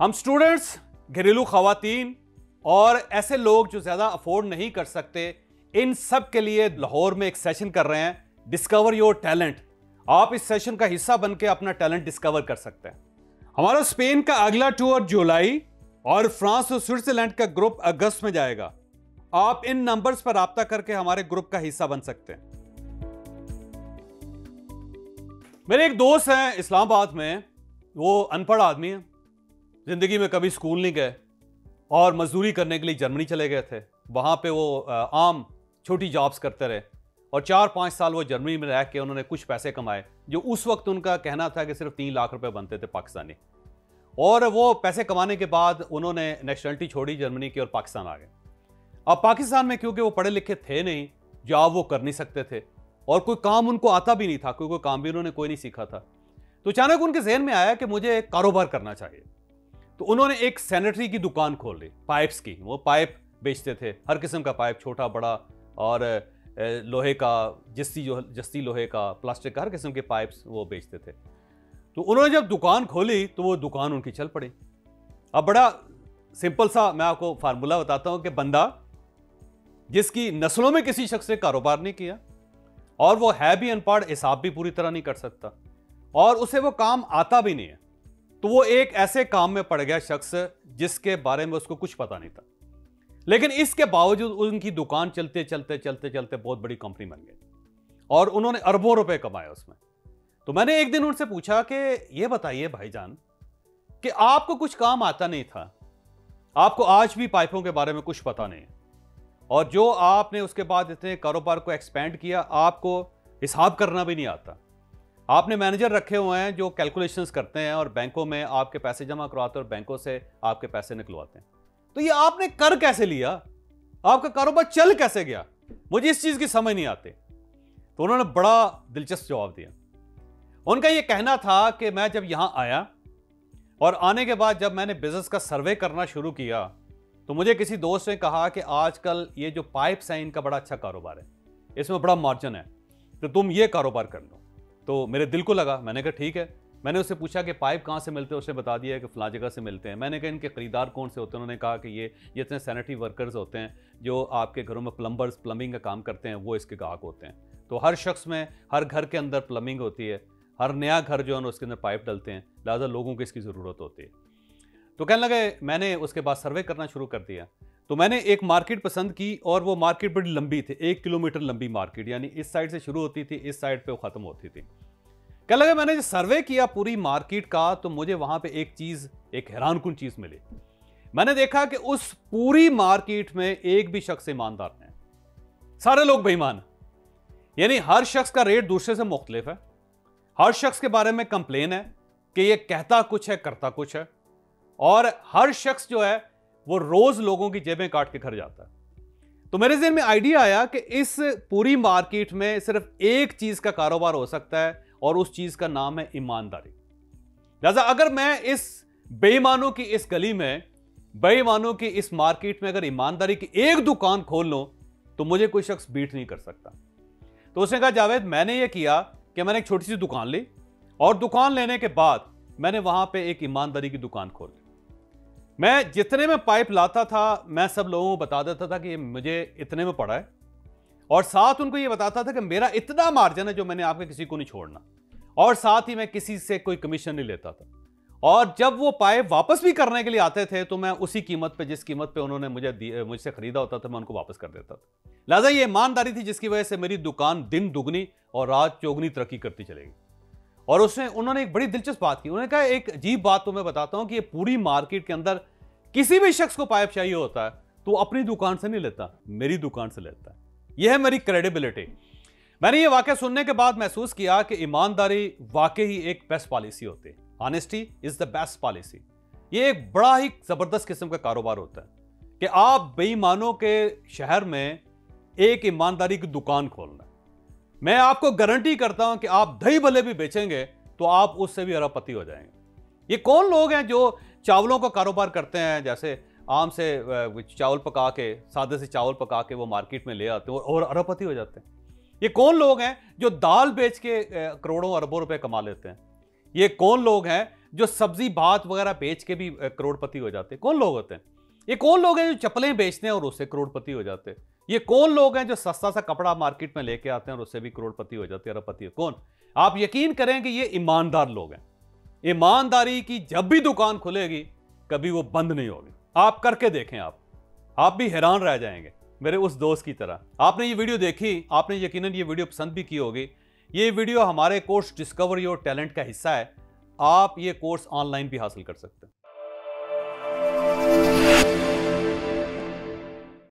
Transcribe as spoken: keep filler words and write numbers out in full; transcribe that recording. हम स्टूडेंट्स, घरेलू खवातीन और ऐसे लोग जो ज़्यादा अफोर्ड नहीं कर सकते, इन सब के लिए लाहौर में एक सेशन कर रहे हैं, डिस्कवर योर टैलेंट। आप इस सेशन का हिस्सा बनके अपना टैलेंट डिस्कवर कर सकते हैं। हमारा स्पेन का अगला टूर जुलाई और फ्रांस और स्विट्जरलैंड का ग्रुप अगस्त में जाएगा। आप इन नंबर्स पर राब्ता करके हमारे ग्रुप का हिस्सा बन सकते हैं। मेरे एक दोस्त हैं इस्लामाबाद में, वो अनपढ़ आदमी है, ज़िंदगी में कभी स्कूल नहीं गए और मजदूरी करने के लिए जर्मनी चले गए थे। वहाँ पे वो आम छोटी जॉब्स करते रहे और चार पाँच साल वो जर्मनी में रह के उन्होंने कुछ पैसे कमाए, जो उस वक्त उनका कहना था कि सिर्फ तीन लाख रुपए बनते थे पाकिस्तानी। और वो पैसे कमाने के बाद उन्होंने नेशनलिटी छोड़ी जर्मनी की और पाकिस्तान आ गए। अब पाकिस्तान में क्योंकि वो पढ़े लिखे थे नहीं, जॉब वो कर नहीं सकते थे और कोई काम उनको आता भी नहीं था, क्योंकि काम भी उन्होंने कोई नहीं सीखा था। तो अचानक उनके जहन में आया कि मुझे एक कारोबार करना चाहिए। तो उन्होंने एक सैनिटरी की दुकान खोल ली, पाइप्स की। वो पाइप बेचते थे, हर किस्म का पाइप, छोटा बड़ा और लोहे का, जस्ती जो जस्ती लोहे का, प्लास्टिक का, हर किस्म के पाइप्स वो बेचते थे। तो उन्होंने जब दुकान खोली तो वो दुकान उनकी चल पड़ी। अब बड़ा सिंपल सा मैं आपको फार्मूला बताता हूँ कि बंदा जिसकी नस्लों में किसी शख्स ने कारोबार नहीं किया और वो है भी अनपढ़, हिसाब भी पूरी तरह नहीं कर सकता और उसे वो काम आता भी नहीं है, तो वो एक ऐसे काम में पड़ गया शख्स जिसके बारे में उसको कुछ पता नहीं था। लेकिन इसके बावजूद उनकी दुकान चलते चलते चलते चलते बहुत बड़ी कंपनी बन गई और उन्होंने अरबों रुपए कमाए उसमें। तो मैंने एक दिन उनसे पूछा कि ये बताइए भाईजान कि आपको कुछ काम आता नहीं था, आपको आज भी पाइपों के बारे में कुछ पता नहीं, और जो आपने उसके बाद इतने कारोबार को एक्सपेंड किया, आपको हिसाब करना भी नहीं आता, आपने मैनेजर रखे हुए हैं जो कैलकुलेशंस करते हैं और बैंकों में आपके पैसे जमा करवाते हैं और बैंकों से आपके पैसे निकलवाते हैं, तो ये आपने कर कैसे लिया, आपका कारोबार चल कैसे गया, मुझे इस चीज़ की समझ नहीं आती। तो उन्होंने बड़ा दिलचस्प जवाब दिया। उनका ये कहना था कि मैं जब यहाँ आया और आने के बाद जब मैंने बिजनेस का सर्वे करना शुरू किया तो मुझे किसी दोस्त ने कहा कि आजकल ये जो पाइप्स हैं इनका बड़ा अच्छा कारोबार है, इसमें बड़ा मार्जिन है, तो तुम ये कारोबार कर लो। तो मेरे दिल को लगा, मैंने कहा ठीक है। मैंने उससे पूछा कि पाइप कहाँ से मिलते हैं, उसने बता दिया कि फलां जगह से मिलते हैं। मैंने कहा इनके खरीदार कौन से होते हैं, उन्होंने कहा कि ये जितने सैनिटरी वर्कर्स होते हैं जो आपके घरों में प्लम्बर्स प्लम्बिंग का काम करते हैं, वो इसके ग्राहक होते हैं। तो हर शख्स में, हर घर के अंदर प्लम्बिंग होती है, हर नया घर जो है ना उसके अंदर पाइप डलते हैं, लिहाजा लोगों को इसकी ज़रूरत होती है। तो कहने लगे मैंने उसके बाद सर्वे करना शुरू कर दिया। तो मैंने एक मार्केट पसंद की और वो मार्केट बड़ी लंबी थी, एक किलोमीटर लंबी मार्केट, यानी इस साइड से शुरू होती थी, इस साइड पर वो ख़त्म होती थी। कह लगा मैंने जो सर्वे किया पूरी मार्केट का, तो मुझे वहाँ पे एक चीज़, एक हैरानकुन चीज़ मिली। मैंने देखा कि उस पूरी मार्केट में एक भी शख्स ईमानदार नहीं है, सारे लोग बेईमान, यानी हर शख्स का रेट दूसरे से मुख्तलिफ है, हर शख्स के बारे में कंप्लेन है कि ये कहता कुछ है करता कुछ है, और हर शख्स जो है वो रोज़ लोगों की जेबें काट के घर जाता है। तो मेरे जहन में आइडिया आया कि इस पूरी मार्केट में सिर्फ एक चीज़ का कारोबार हो सकता है और उस चीज़ का नाम है ईमानदारी। लिहाजा अगर मैं इस बेईमानों की इस गली में, बेईमानों की इस मार्केट में अगर ईमानदारी की एक दुकान खोल लूँ तो मुझे कोई शख्स बीट नहीं कर सकता। तो उसने कहा जावेद मैंने ये किया कि मैंने एक छोटी सी दुकान ली और दुकान लेने के बाद मैंने वहाँ पे एक ईमानदारी की दुकान खोल ली। मैं जितने में पाइप लाता था मैं सब लोगों को बता देता था कि मुझे इतने में पड़ा है, और साथ उनको ये बताता था कि मेरा इतना मार्जिन है जो मैंने आपके किसी को नहीं छोड़ना, और साथ ही मैं किसी से कोई कमीशन नहीं लेता था। और जब वो पाइप वापस भी करने के लिए आते थे तो मैं उसी कीमत पे, जिस कीमत पे उन्होंने मुझे मुझसे ख़रीदा होता था, मैं उनको वापस कर देता था। लिहाजा ये ईमानदारी थी जिसकी वजह से मेरी दुकान दिन दुगनी और रात चौगुनी तरक्की करती चलेगी। और उसने उन्होंने एक बड़ी दिलचस्प बात की, उन्होंने कहा एक अजीब बात तो मैं बताता हूँ कि ये पूरी मार्केट के अंदर किसी भी शख्स को पाइप चाहिए होता है तो अपनी दुकान से नहीं लेता, मेरी दुकान से लेता है। यह है मेरी क्रेडिबिलिटी। मैंने ये वाकया सुनने के बाद महसूस किया कि ईमानदारी वाकई ही एक बेस्ट पॉलिसी होती है। Honesty is the best policy. ये एक बड़ा ही ज़बरदस्त किस्म का कारोबार होता है कि आप बेईमानों के शहर में एक ईमानदारी की दुकान खोलना। मैं आपको गारंटी करता हूं कि आप दही भले भी बेचेंगे तो आप उससे भी अरबपति हो जाएंगे। ये कौन लोग हैं जो चावलों का कारोबार करते हैं, जैसे आम से चावल पका के, सादे से चावल पका के वो मार्केट में ले आते हैं और अरबपति हो जाते हैं। ये कौन लोग हैं जो दाल बेच के करोड़ों अरबों रुपए कमा लेते हैं। ये कौन लोग हैं जो सब्जी भात वगैरह बेच के भी करोड़पति हो जाते हैं। कौन लोग होते हैं? ये कौन लोग हैं जो चप्पलें बेचते हैं और उससे करोड़पति हो जाते हैं? ये कौन लोग हैं जो सस्ता सा कपड़ा मार्केट में लेके आते हैं और उससे भी करोड़पति हो जाते हैं, अरबपति? कौन? आप यकीन करें कि ये ईमानदार लोग हैं। ईमानदारी की जब भी दुकान खुलेगी कभी वो बंद नहीं होगी। आप करके देखें, आप आप भी हैरान रह जाएंगे मेरे उस दोस्त की तरह। आपने ये वीडियो देखी, आपने यकीनन ये वीडियो पसंद भी की होगी। ये वीडियो हमारे कोर्स डिस्कवरी और टैलेंट का हिस्सा है। आप ये कोर्स ऑनलाइन भी हासिल कर सकते हैं।